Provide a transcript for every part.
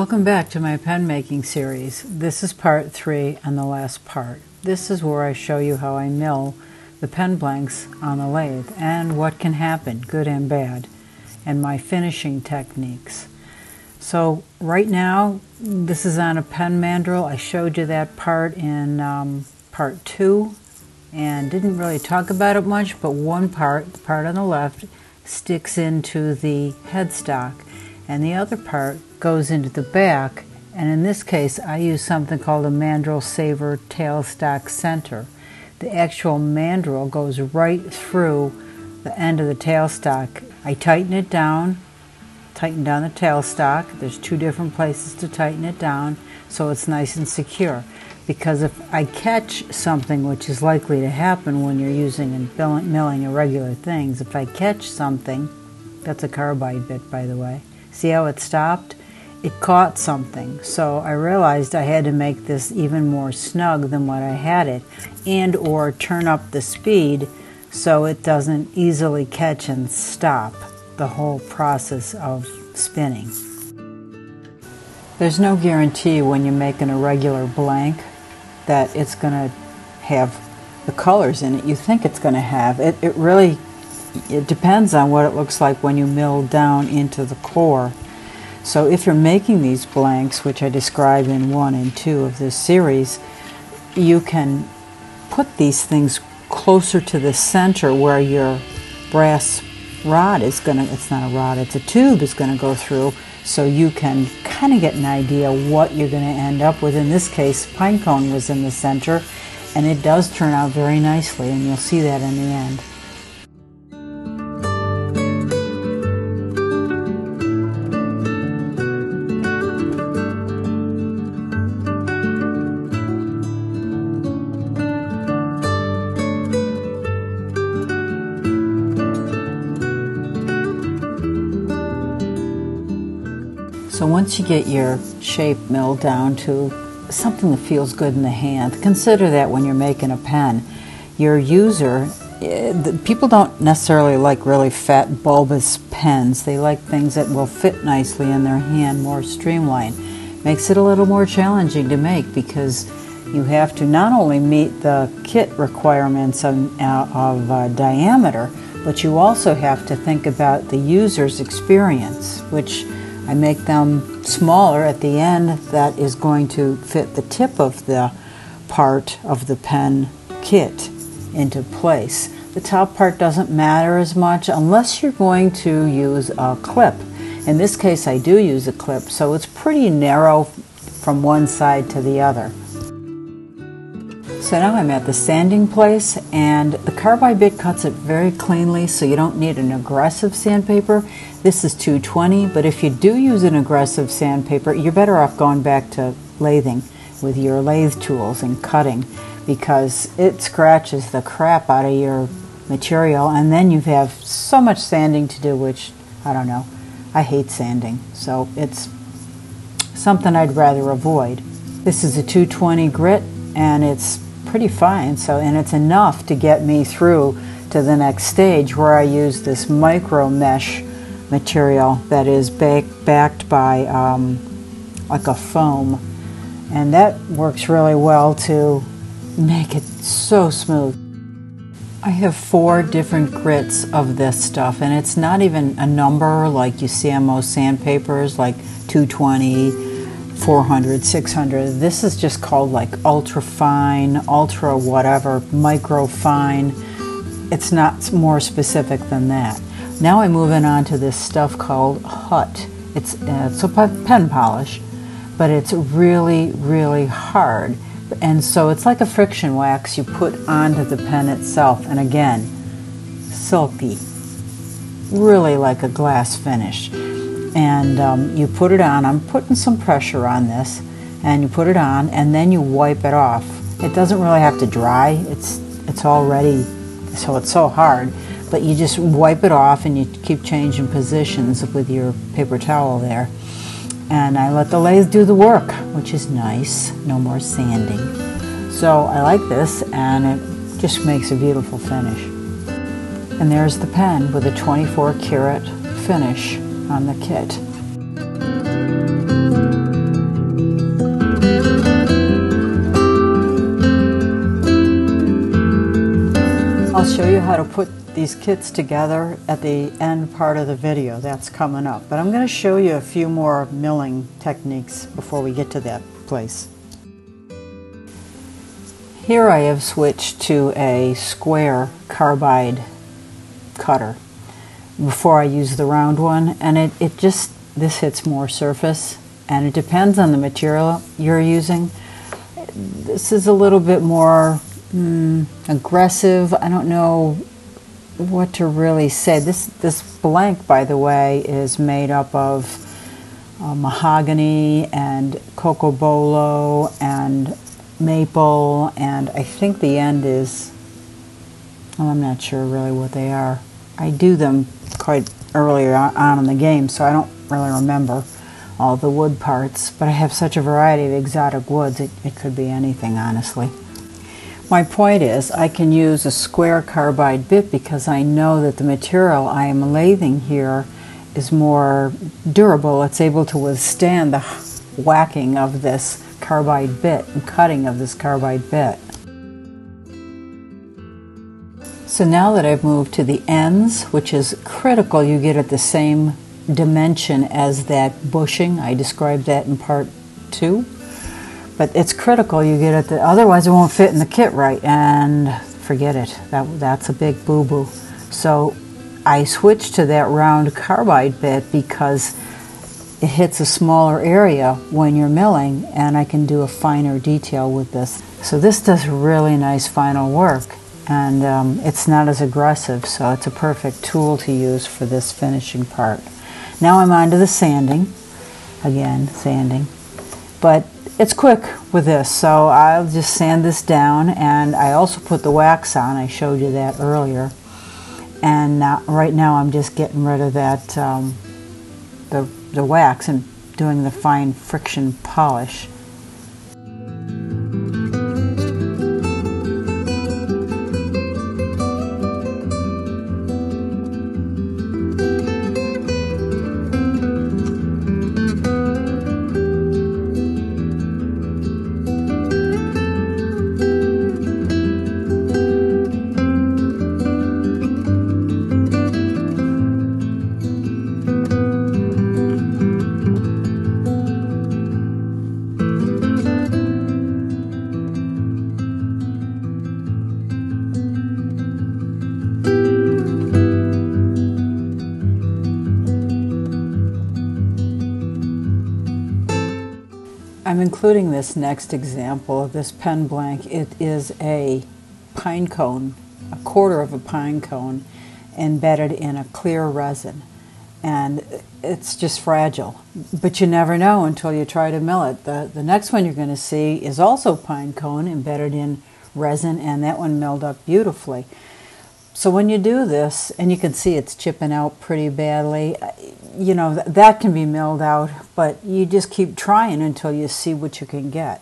Welcome back to my pen making series. This is part 3 and the last part. This is where I show you how I mill the pen blanks on the lathe and what can happen, good and bad, and my finishing techniques. So right now this is on a pen mandrel. I showed you that part in part 2 and didn't really talk about it much, but one part, the part on the left, sticks into the headstock and the other part goes into the back, and in this case I use something called a mandrel saver tailstock center. The actual mandrel goes right through the end of the tailstock. I tighten down the tailstock. There's two different places to tighten it down so it's nice and secure, because if I catch something, which is likely to happen when you're using and milling irregular things, if I catch something, that's a carbide bit by the way, see how it stopped? It caught something. So I realized I had to make this even more snug than what I had it, and or turn up the speed so it doesn't easily catch and stop the whole process of spinning. There's no guarantee when you make an irregular blank that it's going to have the colors in it you think it's going to have. It depends on what it looks like when you mill down into the core. So if you're making these blanks, which I describe in 1 and 2 of this series, you can put these things closer to the center where your brass rod is going to, it's not a rod, it's a tube, is going to go through, so you can kind of get an idea what you're going to end up with. In this case, pinecone was in the center and it does turn out very nicely, and you'll see that in the end. So once you get your shape milled down to something that feels good in the hand, consider that when you're making a pen. Your user, people don't necessarily like really fat, bulbous pens. They like things that will fit nicely in their hand, more streamlined. Makes it a little more challenging to make because you have to not only meet the kit requirements of diameter, but you also have to think about the user's experience, which I make them smaller at the end. That is going to fit the tip of the part of the pen kit into place. The top part doesn't matter as much unless you're going to use a clip. In this case I do use a clip, so it's pretty narrow from one side to the other. So now I'm at the sanding place, and the carbide bit cuts it very cleanly, so you don't need an aggressive sandpaper. This is 220, but if you do use an aggressive sandpaper, you're better off going back to lathing with your lathe tools and cutting, because it scratches the crap out of your material, and then you have so much sanding to do, which, I don't know, I hate sanding, so it's something I'd rather avoid. This is a 220 grit, and it's pretty fine, so, and it's enough to get me through to the next stage where I use this micro mesh material that is backed by like a foam, and that works really well to make it so smooth. I have 4 different grits of this stuff, and it's not even a number like you see on most sandpapers, like 220, 400, 600. This is just called like ultra fine, ultra whatever, micro fine. It's not more specific than that. Now I'm moving on to this stuff called HUT. It's a pen polish, but it's really, really hard. And so it's like a friction wax you put onto the pen itself. And again, silky, really like a glass finish. And you put it on, I'm putting some pressure on this, and you put it on and then you wipe it off. It doesn't really have to dry, it's already, so it's so hard, but you just wipe it off and you keep changing positions with your paper towel there. And I let the lathe do the work, which is nice, no more sanding. So I like this, and it just makes a beautiful finish. And there's the pen with a 24 karat finish on the kit. I'll show you how to put these kits together at the end part of the video. That's coming up. But I'm going to show you a few more milling techniques before we get to that place. Here I have switched to a square carbide cutter before I use the round one, and this hits more surface, and it depends on the material you're using. This is a little bit more aggressive. I don't know what to really say. This blank, by the way, is made up of mahogany and cocobolo and maple, and I think the end is, well, I'm not sure really what they are. I do them quite earlier on in the game, so I don't really remember all the wood parts, but I have such a variety of exotic woods, it could be anything, honestly. My point is, I can use a square carbide bit because I know that the material I am lathing here is more durable. It's able to withstand the whacking of this carbide bit and cutting of this carbide bit. So now that I've moved to the ends, which is critical, you get at the same dimension as that bushing. I described that in part 2. But it's critical you get it, otherwise it won't fit in the kit right, and forget it. That's a big boo-boo. So I switched to that round carbide bit because it hits a smaller area when you're milling, and I can do a finer detail with this. So this does really nice final work, and it's not as aggressive, so it's a perfect tool to use for this finishing part. Now I'm on to the sanding. Again, sanding. But it's quick with this, so I'll just sand this down, and I also put the wax on. I showed you that earlier, and right now I'm just getting rid of that the wax and doing the fine friction polish. I'm including this next example of this pen blank. It is a pine cone, a quarter of a pine cone embedded in a clear resin. And it's just fragile. But you never know until you try to mill it. The next one you're going to see is also pine cone embedded in resin, and that one milled up beautifully. So when you do this, and you can see it's chipping out pretty badly, you know, that can be milled out, but you just keep trying until you see what you can get.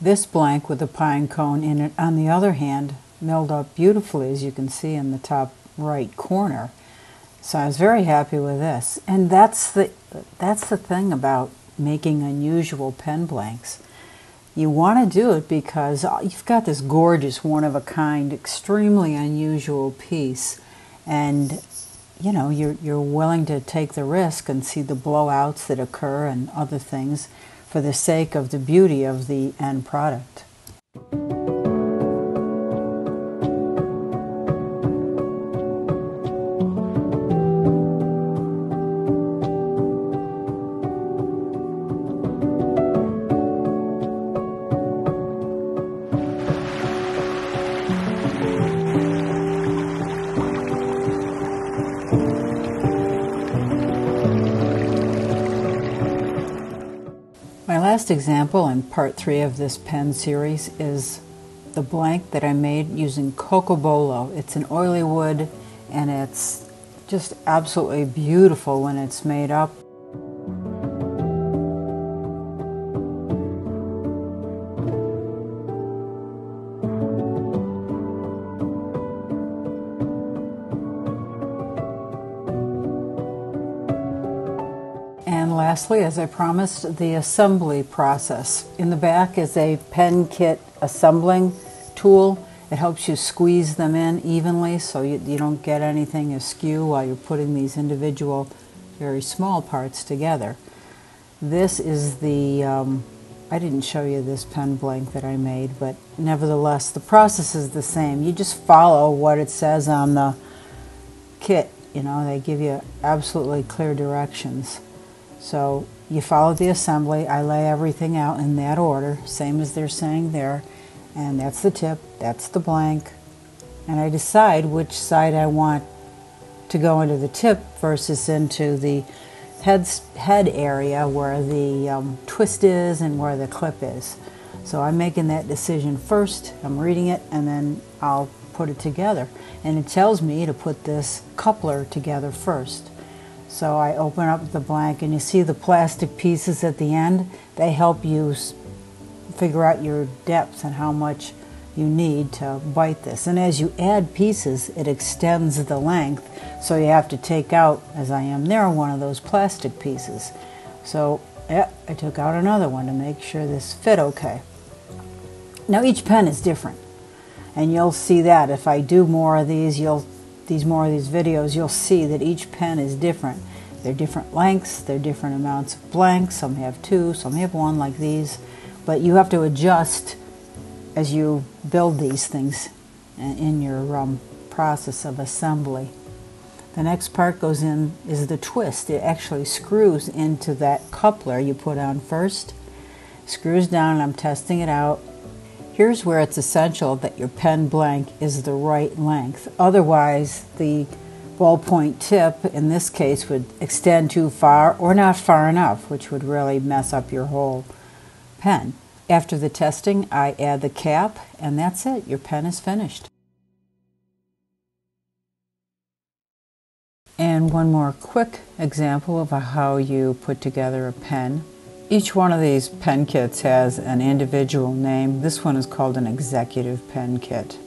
This blank with the pine cone in it, on the other hand, milled up beautifully, as you can see in the top right corner. So I was very happy with this. And that's the thing about making unusual pen blanks. You want to do it because you've got this gorgeous, one-of-a-kind, extremely unusual piece, and you know you're willing to take the risk and see the blowouts that occur and other things for the sake of the beauty of the end product. Last example in part 3 of this pen series is the blank that I made using cocobolo. It's an oily wood, and it's just absolutely beautiful when it's made up. lastly, as I promised, the assembly process. In the back is a pen kit assembling tool. It helps you squeeze them in evenly so you don't get anything askew while you're putting these individual very small parts together. This is the, I didn't show you this pen blank that I made, but nevertheless the process is the same. You just follow what it says on the kit. You know, they give you absolutely clear directions. So you follow the assembly. I lay everything out in that order, same as they're saying there. And that's the tip, that's the blank. And I decide which side I want to go into the tip versus into the head area where the twist is and where the clip is. So I'm making that decision first, I'm reading it, and then I'll put it together. And it tells me to put this coupler together first. So I open up the blank and you see the plastic pieces at the end. They help you figure out your depth and how much you need to bite this. And as you add pieces, it extends the length. So you have to take out, as I am there, one of those plastic pieces. So yeah, I took out another one to make sure this fit okay. Now each pen is different. And you'll see that if I do more of these, videos, you'll see that each pen is different. They're different lengths, they're different amounts of blanks. Some have two, some have one, like these. But you have to adjust as you build these things in your process of assembly. The next part goes in is the twist. It actually screws into that coupler you put on first. Screws down, and I'm testing it out. Here's where it's essential that your pen blank is the right length. Otherwise, the ballpoint tip, in this case, would extend too far or not far enough, which would really mess up your whole pen. After the testing, I add the cap, and that's it. Your pen is finished. And one more quick example of how you put together a pen. Each one of these pen kits has an individual name. This one is called an executive pen kit.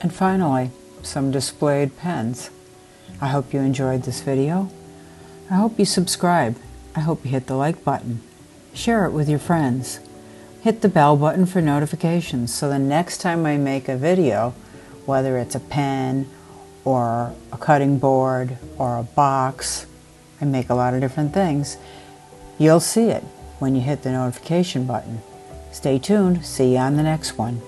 And finally, some displayed pens. I hope you enjoyed this video. I hope you subscribe. I hope you hit the like button. Share it with your friends. Hit the bell button for notifications so the next time I make a video, whether it's a pen or a cutting board or a box, I make a lot of different things, you'll see it when you hit the notification button. Stay tuned. See you on the next one.